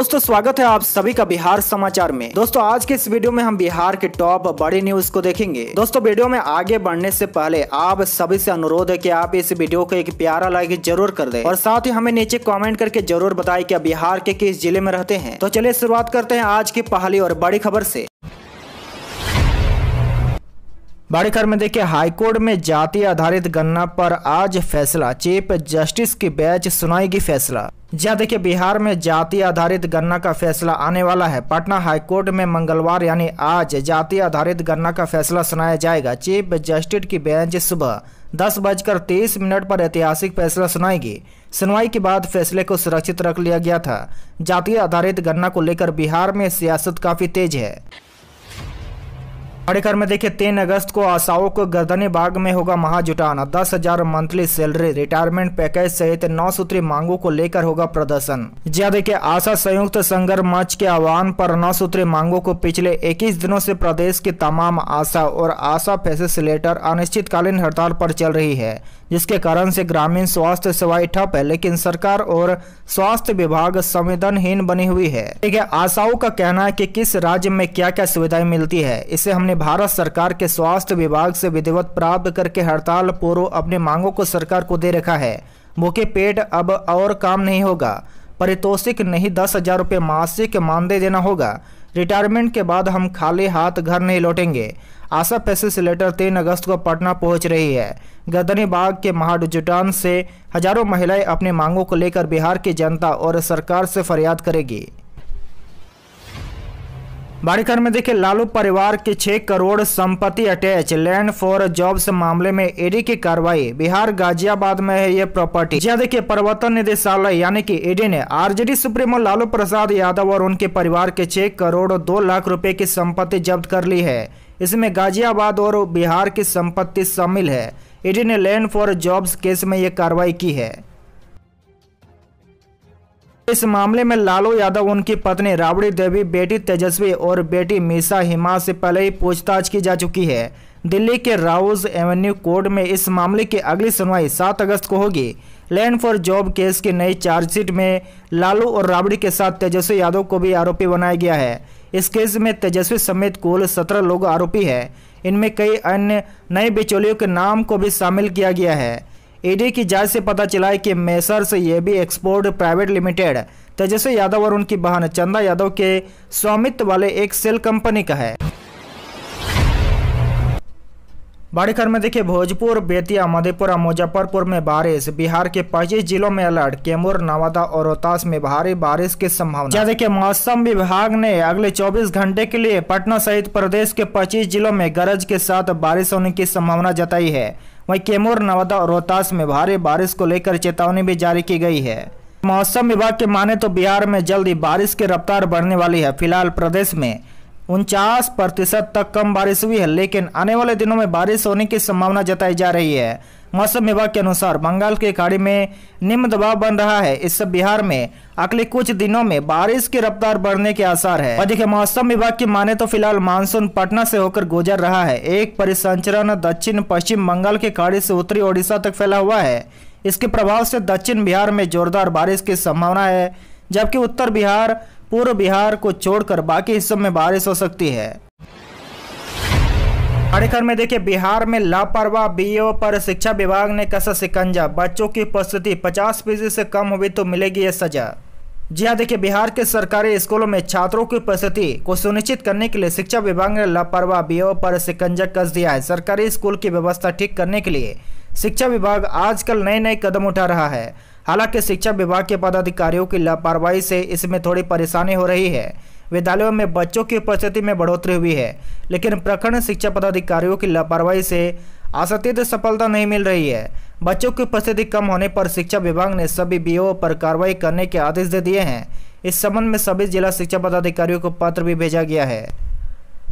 दोस्तों स्वागत है आप सभी का बिहार समाचार में। दोस्तों आज के इस वीडियो में हम बिहार के टॉप बड़ी न्यूज को देखेंगे। दोस्तों वीडियो में आगे बढ़ने से पहले आप सभी से अनुरोध है कि आप इस वीडियो को एक प्यारा लाइक जरूर कर दें और साथ ही हमें नीचे कमेंट करके जरूर बताएं कि आप बिहार के किस जिले में रहते हैं। तो चलिए शुरुआत करते हैं आज की पहली और बड़ी खबर से। बड़ी खबर में देखिए, हाईकोर्ट में जाति आधारित गणना पर आज फैसला, चीफ जस्टिस की बेंच सुनाएगी फैसला। जहाँ देखिए बिहार में जाति आधारित गणना का फैसला आने वाला है। पटना हाईकोर्ट में मंगलवार यानी आज जाति आधारित गणना का फैसला सुनाया जाएगा। चीफ जस्टिस की बेंच सुबह 10:30 पर ऐतिहासिक फैसला सुनाएगी। सुनवाई के बाद फैसले को सुरक्षित रख लिया गया था। जाति आधारित गणना को लेकर बिहार में सियासत काफी तेज है। बड़ी खबर में देखिए, 3 अगस्त को आशाओं को गर्दनी बाग में होगा महाजुटान। 10,000 मंथली सैलरी, रिटायरमेंट पैकेज सहित 9 सूत्री मांगों को लेकर होगा प्रदर्शन। जी हां देखिए, आशा संयुक्त संघर्ष मंच के आह्वान पर 9 सूत्री मांगों को पिछले 21 दिनों से प्रदेश की तमाम आशा और आशा फैसिलिटेटर अनिश्चितकालीन हड़ताल पर चल रही है, जिसके कारण से ग्रामीण स्वास्थ्य सेवाएं ठप है, लेकिन सरकार और स्वास्थ्य विभाग संवेदनहीन बनी हुई है। देखिए आशाओं का कहना है कि किस राज्य में क्या क्या सुविधाएं मिलती है, इसे हमने भारत सरकार के स्वास्थ्य विभाग से विधिवत प्राप्त करके हड़ताल पूर्व अपने मांगों को सरकार को दे रखा है। भूखे पेट अब और काम नहीं होगा। पारितोषिक नहीं, 10,000 रुपये मासिक मानदेय देना होगा। रिटायरमेंट के बाद हम खाली हाथ घर नहीं लौटेंगे। आशा फैसिलिटेटर 3 अगस्त को पटना पहुंच रही है। गर्दनी बाग के महाजुटान से हजारों महिलाएं अपनी मांगों को लेकर बिहार की जनता और सरकार से फरियाद करेगी। बड़ी खबर में देखिए, लालू परिवार की 6 करोड़ संपत्ति अटैच, लैंड फॉर जॉब्स मामले में ईडी की कार्रवाई। बिहार गाजियाबाद में है ये प्रॉपर्टी। जी देखिए, प्रवर्तन निदेशालय यानी कि ईडी ने आरजेडी सुप्रीमो लालू प्रसाद यादव और उनके परिवार के 6 करोड़ 2 लाख रुपए की संपत्ति जब्त कर ली है। इसमें गाजियाबाद और बिहार की संपत्ति शामिल है। ईडी ने लैंड फॉर जॉब्स केस में ये कार्रवाई की है। इस मामले में लालू यादव, उनकी पत्नी राबड़ी देवी, बेटी तेजस्वी और बेटी मीशा हिमांशी से पहले ही पूछताछ की जा चुकी है। दिल्ली के राउज एवेन्यू कोर्ट में इस मामले की अगली सुनवाई 7 अगस्त को होगी। लैंड फॉर जॉब केस की नई चार्जशीट में लालू और राबड़ी के साथ तेजस्वी यादव को भी आरोपी बनाया गया है। इस केस में तेजस्वी समेत कुल 17 लोग आरोपी हैं। इनमें कई अन्य नए बिचौलियों के नाम को भी शामिल किया गया है। ईडी की जांच से पता चला है कि मेसर्स ये भी export private limited Tejashwi Yadav और उनकी बहन चंदा यादव के स्वामित्व वाले एक सेल कंपनी का है। बड़ी खबर में देखिए, भोजपुर, बेतिया, मधेपुरा, मुजफ्फरपुर में बारिश। बिहार के 25 जिलों में अलर्ट। कैमूर, नवादा और रोहतास में भारी बारिश की संभावना। जहाँ देखिए मौसम विभाग ने अगले 24 घंटे के लिए पटना सहित प्रदेश के 25 जिलों में गरज के साथ बारिश होने की संभावना जताई है। वहीं कैमूर, नवादा और रोहतास में भारी बारिश को लेकर चेतावनी भी जारी की गई है। मौसम विभाग के माने तो बिहार में जल्दी बारिश की रफ्तार बढ़ने वाली है। फिलहाल प्रदेश में 49% तक कम बारिश हुई है, लेकिन आने वाले दिनों में बारिश होने की संभावना जताई जा रही है। मौसम विभाग के अनुसार बंगाल की खाड़ी में निम्न दबाव बन रहा है। इससे बिहार में अगले कुछ दिनों में बारिश की रफ्तार बढ़ने के आसार है। और देखिए मौसम विभाग की माने तो फिलहाल मानसून पटना से होकर गुजर रहा है। एक परिसंचरण दक्षिण पश्चिम बंगाल की खाड़ी से उत्तरी ओडिशा तक फैला हुआ है। इसके प्रभाव से दक्षिण बिहार में जोरदार बारिश की संभावना है, जबकि उत्तर बिहार, पूर्व बिहार को छोड़कर बाकी हिस्सों में बारिश हो सकती है। कार्यक्रम में देखिए, बिहार में लापरवाह बीओ पर शिक्षा विभाग ने कसा शिकंजा। बच्चों की उपस्थिति 50% से कम हुई तो मिलेगी ये सजा। जी हां देखिए, बिहार के सरकारी स्कूलों में छात्रों की उपस्थिति को सुनिश्चित करने के लिए शिक्षा विभाग ने लापरवाह बीओ पर शिकंजा कस दिया है। सरकारी स्कूल की व्यवस्था ठीक करने के लिए शिक्षा विभाग आजकल नए नए कदम उठा रहा है। हालांकि शिक्षा विभाग के पदाधिकारियों की लापरवाही से इसमें थोड़ी परेशानी हो रही है। विद्यालयों में बच्चों की उपस्थिति में बढ़ोतरी हुई है, लेकिन प्रखंड शिक्षा पदाधिकारियों की लापरवाही से आशातीत सफलता नहीं मिल रही है। बच्चों की उपस्थिति कम होने पर शिक्षा विभाग ने सभी बीओ पर कार्रवाई करने के आदेश दे दिए हैं। इस संबंध में सभी जिला शिक्षा पदाधिकारियों को पत्र भी भेजा गया है।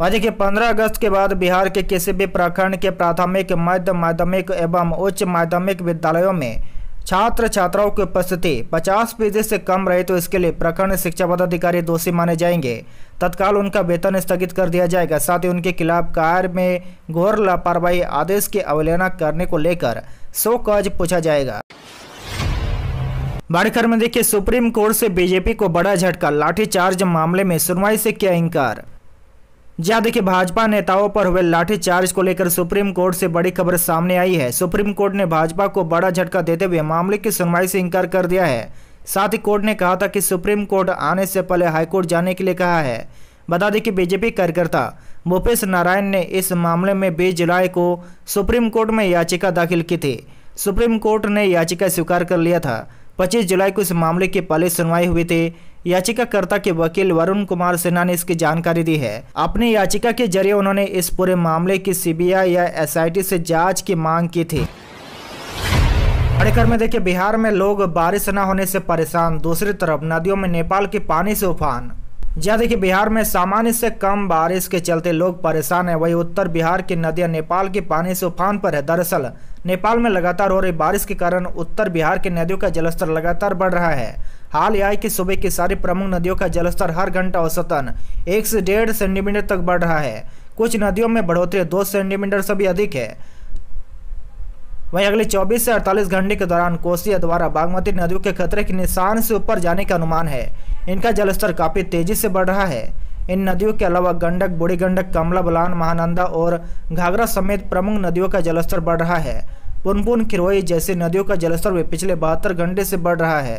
और देखिए 15 अगस्त के बाद बिहार के किसी भी प्रखंड के प्राथमिक, मध्य माध्यमिक एवं उच्च माध्यमिक विद्यालयों में छात्र छात्राओं की उपस्थिति 50% से कम रहे तो इसके लिए प्रखंड शिक्षा पदाधिकारी दोषी माने जाएंगे। तत्काल उनका वेतन स्थगित कर दिया जाएगा। साथ ही उनके खिलाफ कार्य में घोर लापरवाही आदेश की अवहेलना करने को लेकर 100 काज पूछा जाएगा। बढ़कर में देखिए, सुप्रीम कोर्ट से बीजेपी को बड़ा झटका, लाठीचार्ज मामले में सुनवाई से किया इंकार। जहाँ देखिए, भाजपा नेताओं पर हुए लाठीचार्ज को लेकर सुप्रीम कोर्ट से बड़ी खबर सामने आई है। सुप्रीम कोर्ट ने भाजपा को बड़ा झटका देते हुए मामले की सुनवाई से इंकार कर दिया है। साथ ही कोर्ट ने कहा था कि सुप्रीम कोर्ट आने से पहले हाईकोर्ट जाने के लिए कहा है। बता दें कि बीजेपी कार्यकर्ता भूपेश नारायण ने इस मामले में 20 जुलाई को सुप्रीम कोर्ट में याचिका दाखिल की थी। सुप्रीम कोर्ट ने याचिका स्वीकार कर लिया था। 25 जुलाई को इस मामले की पहली सुनवाई हुई थी। याचिकाकर्ता के वकील वरुण कुमार सिन्हा ने इसकी जानकारी दी है। अपनी याचिका के जरिए उन्होंने इस पूरे मामले की सीबीआई या एसआईटी से जाँच की मांग की थी। बढ़कर में देखिए, बिहार में लोग बारिश न होने से परेशान, दूसरी तरफ नदियों में नेपाल के पानी से उफान। जहाँ देखिए, बिहार में सामान्य से कम बारिश के चलते लोग परेशान हैं, वहीं उत्तर बिहार की नदियां नेपाल के पानी से उफान पर है। दरअसल नेपाल में लगातार हो रही बारिश के कारण उत्तर बिहार की नदियों का जलस्तर लगातार बढ़ रहा है। हाल यह है कि सुबह की सारी प्रमुख नदियों का जलस्तर हर घंटा औसतन 1 से 1.5 सेंटीमीटर तक बढ़ रहा है। कुछ नदियों में बढ़ोतरी 2 सेंटीमीटर से भी अधिक है। वहीं अगले 24 से 48 घंटे के दौरान कोसी, अधवारा, बागमती नदियों के खतरे के निशान से ऊपर जाने का अनुमान है। इनका जलस्तर काफ़ी तेजी से बढ़ रहा है। इन नदियों के अलावा गंडक, बूढ़ी गंडक, कमला बलान, महानंदा और घाघरा समेत प्रमुख नदियों का जलस्तर बढ़ रहा है। पुनपुन, खिरोई जैसी नदियों का जलस्तर भी पिछले 72 घंटे से बढ़ रहा है।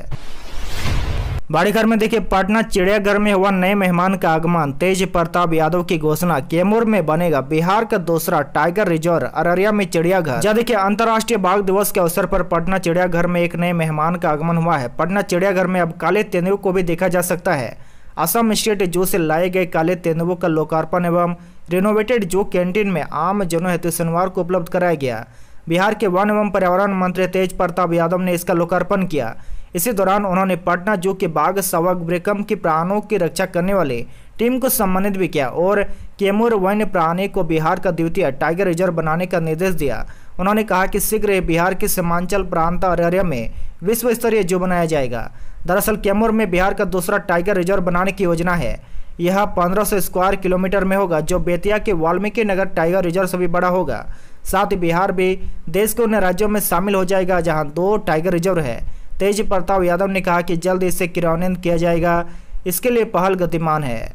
बाड़ीघर में देखिए, पटना चिड़ियाघर में हुआ नए मेहमान का आगमन, तेज प्रताप यादव की घोषणा, कैमूर में बनेगा बिहार का दूसरा टाइगर रिजर्व, अररिया में चिड़ियाघर। जहाँ देखिए, अंतर्राष्ट्रीय बाघ दिवस के अवसर पर पटना चिड़ियाघर में एक नए मेहमान का आगमन हुआ है। पटना चिड़ियाघर में अब काले तेंदुओं को भी देखा जा सकता है। असम स्टेट जू से लाए गए काले तेंदुओं का लोकार्पण एवं रिनोवेटेड जू कैंटीन में आम जनों हेतु शनिवार को उपलब्ध कराया गया। बिहार के वन एवं पर्यावरण मंत्री तेज प्रताप यादव ने इसका लोकार्पण किया। इसी दौरान उन्होंने पटना जू के बाघ शवक ब्रेकम के प्राणों की रक्षा करने वाले टीम को सम्मानित भी किया और कैमूर वन्य प्राणी को बिहार का द्वितीय टाइगर रिजर्व बनाने का निर्देश दिया। उन्होंने कहा कि शीघ्र ही बिहार के सीमांचल प्रांत अररिया में विश्व स्तरीय जू बनाया जाएगा। दरअसल कैमूर में बिहार का दूसरा टाइगर रिजर्व बनाने की योजना है। यह 1500 स्क्वायर किलोमीटर में होगा, जो बेतिया के वाल्मीकि नगर टाइगर रिजर्व से भी बड़ा होगा। साथ ही बिहार भी देश के उन राज्यों में शामिल हो जाएगा जहाँ 2 टाइगर रिजर्व है। तेज प्रताप यादव ने कहा कि जल्द इसे क्रियान्वित किया जाएगा, इसके लिए पहल गतिमान है।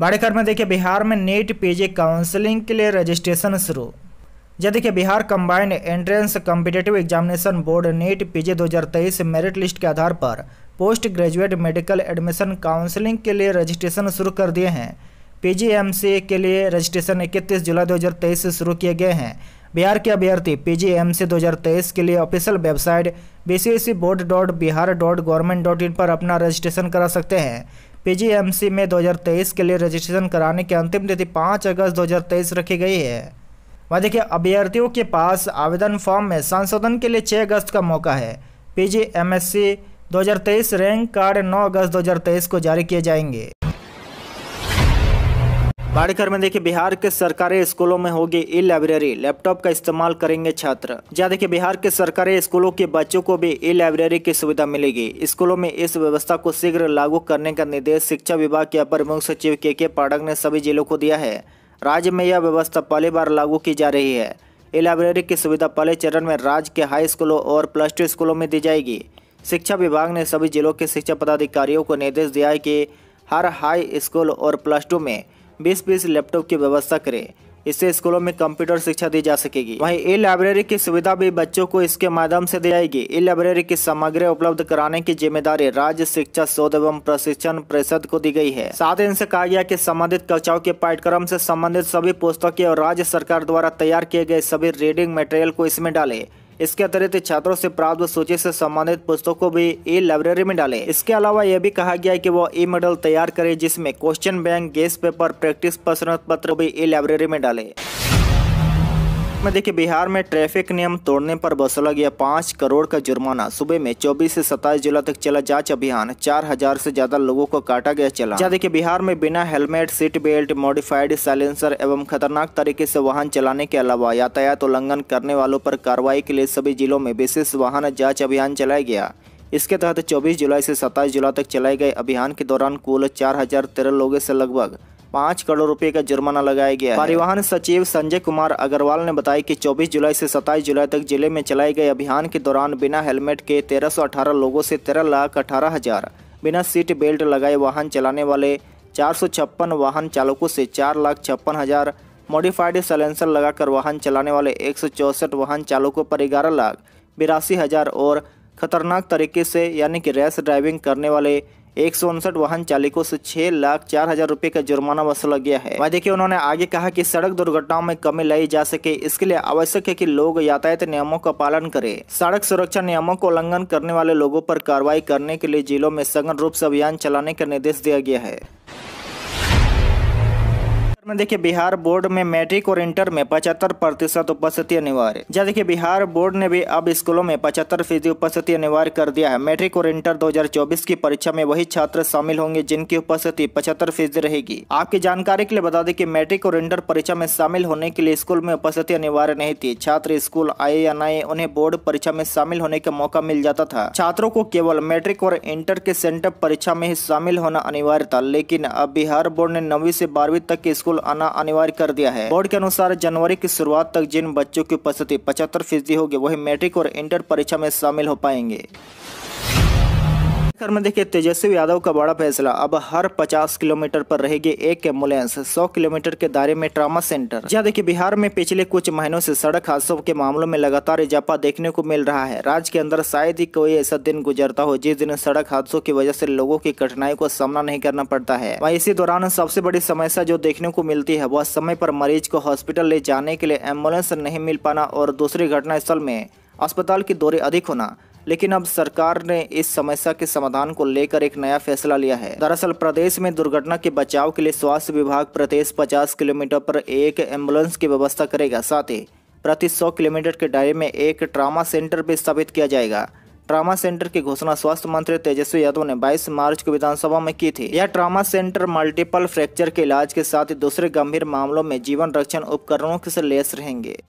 बढ़कर में देखिए, बिहार में नेट पीजी काउंसलिंग के लिए रजिस्ट्रेशन शुरू। जहाँ देखिए, Bihar combined entrance competitive examination board net PG 2023 merit list के आधार पर post graduate medical admission counselling के लिए रजिस्ट्रेशन शुरू कर दिए हैं। पीजीएमसी के लिए रजिस्ट्रेशन 31 जुलाई 2023 से शुरू किए गए हैं। बिहार के अभ्यर्थी पीजीएमसी 2023 के लिए ऑफिशियल वेबसाइट bcsboard.bihar.government.in पर अपना रजिस्ट्रेशन करा सकते हैं। पीजीएमसी में 2023 के लिए रजिस्ट्रेशन कराने की अंतिम तिथि 5 अगस्त 2023 रखी गई है। वह देखिए, अभ्यर्थियों के पास आवेदन फॉर्म में संशोधन के लिए 6 अगस्त का मौका है। पीजीएमएससी 2023 रैंक कार्ड 9 अगस्त 2023 को जारी किए जाएंगे। बाड़ीघर में देखिए, बिहार के सरकारी स्कूलों में होगी ई लाइब्रेरी, लैपटॉप का इस्तेमाल करेंगे छात्र। जहाँ देखिए, बिहार के सरकारी स्कूलों के बच्चों को भी ई लाइब्रेरी की सुविधा मिलेगी। स्कूलों में इस व्यवस्था को शीघ्र लागू करने का निर्देश शिक्षा विभाग के अपर मुख्य सचिव के पाठक ने सभी जिलों को दिया है। राज्य में यह व्यवस्था पहली बार लागू की जा रही है। ई लाइब्रेरी की सुविधा पहले चरण में राज्य के हाई स्कूलों और +2 स्कूलों में दी जाएगी। शिक्षा विभाग ने सभी जिलों के शिक्षा पदाधिकारियों को निर्देश दिया है कि हर हाई स्कूल और +2 में 20-20 लैपटॉप की व्यवस्था करें। इससे स्कूलों में कंप्यूटर शिक्षा दी जा सकेगी। वहीं ई लाइब्रेरी की सुविधा भी बच्चों को इसके माध्यम से दी जाएगी। ई लाइब्रेरी की सामग्री उपलब्ध कराने की जिम्मेदारी राज्य शिक्षा शोध एवं प्रशिक्षण परिषद को दी गई है। साथ ही इनसे कहा गया कि संबंधित कक्षाओं के पाठ्यक्रम से संबंधित सभी पुस्तकें और राज्य सरकार द्वारा तैयार किए गए सभी रीडिंग मटेरियल को इसमें डाले। इसके अतिरिक्त छात्रों से प्राप्त सूची से संबंधित पुस्तकों को भी ई लाइब्रेरी में डालें। इसके अलावा यह भी कहा गया है कि वह ई मॉडल तैयार करें, जिसमें question bank, guest paper, practice प्रश्न पत्र भी ई लाइब्रेरी में डालें। में देखिए, बिहार में ट्रैफिक नियम तोड़ने पर वसूला गया 5 करोड़ का जुर्माना। सुबह में 24 से 27 जुलाई तक चला जांच अभियान, 4000 से ज्यादा लोगों को काटा गया चला। जहाँ देखिए, बिहार में बिना helmet, seat belt, modified silencer एवं खतरनाक तरीके से वाहन चलाने के अलावा यातायात उल्लंघन करने वालों पर कार्रवाई के लिए सभी जिलों में विशेष वाहन जाँच अभियान चलाया गया। इसके तहत 24 जुलाई से 27 जुलाई तक चलाए गए अभियान के दौरान कुल 4013 लोगों से लगभग 5 करोड़ रुपए का जुर्माना लगाया गया है। परिवहन सचिव संजय कुमार अग्रवाल ने बताया कि 24 जुलाई से 27 जुलाई तक जिले में चलाए गए अभियान के दौरान बिना हेलमेट के 1318 लोगों से 13,18,000, बिना सीट बेल्ट लगाए वाहन चलाने वाले 456 वाहन चालकों से 4,56,000, मॉडिफाइड साइलेंसर लगाकर वाहन चलाने वाले 164 वाहन चालकों पर 11,82,000 और खतरनाक तरीके से यानी कि रैश ड्राइविंग करने वाले 159 वाहन चालकों से 6,04,000 रुपए का जुर्माना वसूला गया है। वह देखिए उन्होंने आगे कहा कि सड़क दुर्घटनाओं में कमी लाई जा सके इसके लिए आवश्यक है कि लोग यातायात नियमों का पालन करें। सड़क सुरक्षा नियमों को उल्लंघन करने वाले लोगों पर कार्रवाई करने के लिए जिलों में सघन रूप से अभियान चलाने का निर्देश दिया गया है। देखिए बिहार बोर्ड में मैट्रिक और इंटर में 75% उपस्थिति अनिवार्य। जहाँ देखिए बिहार बोर्ड ने भी अब स्कूलों में 75% उपस्थिति अनिवार्य कर दिया है। मैट्रिक और इंटर 2024 की परीक्षा में वही छात्र शामिल होंगे जिनकी उपस्थिति 75% रहेगी। आपकी जानकारी के लिए बता दें कि मैट्रिक और इंटर परीक्षा में शामिल होने के लिए स्कूल में उपस्थिति अनिवार्य नहीं थी। छात्र स्कूल आए या न आए उन्हें बोर्ड परीक्षा में शामिल होने का मौका मिल जाता था। छात्रों को केवल मैट्रिक और इंटर के सेंटअप परीक्षा में ही शामिल होना अनिवार्य था, लेकिन अब बिहार बोर्ड ने 9वीं से 12वीं तक के स्कूल आना अनिवार्य कर दिया है। बोर्ड के अनुसार जनवरी की शुरुआत तक जिन बच्चों की उपस्थिति 75% होगी वही मैट्रिक और इंटर परीक्षा में शामिल हो पाएंगे। में देखिए तेजस्वी यादव का बड़ा फैसला, अब हर 50 किलोमीटर पर रहेगी एक एम्बुलेंस, 100 किलोमीटर के दायरे में ट्रामा सेंटर। जहाँ देखिए बिहार में पिछले कुछ महीनों से सड़क हादसों के मामलों में लगातार इजाफा देखने को मिल रहा है। राज्य के अंदर शायद ही कोई ऐसा दिन गुजरता हो जिस दिन सड़क हादसों की वजह से लोगों की कठिनाई को सामना नहीं करना पड़ता है। वहीं इसी दौरान सबसे बड़ी समस्या जो देखने को मिलती है वह समय पर मरीज को हॉस्पिटल ले जाने के लिए एम्बुलेंस नहीं मिल पाना और दूसरी घटनास्थल में अस्पताल की दूरी अधिक होना। लेकिन अब सरकार ने इस समस्या के समाधान को लेकर एक नया फैसला लिया है। दरअसल प्रदेश में दुर्घटना के बचाव के लिए स्वास्थ्य विभाग प्रदेश 50 किलोमीटर पर एक एम्बुलेंस की व्यवस्था करेगा। साथ ही प्रति 100 किलोमीटर के दायरे में एक ट्रामा सेंटर भी स्थापित किया जाएगा। ट्रामा सेंटर की घोषणा स्वास्थ्य मंत्री तेजस्वी यादव ने 22 मार्च को विधानसभा में की थी। यह ट्रामा सेंटर मल्टीपल फ्रैक्चर के इलाज के साथ ही दूसरे गंभीर मामलों में जीवन रक्षण उपकरणों से लैस रहेंगे।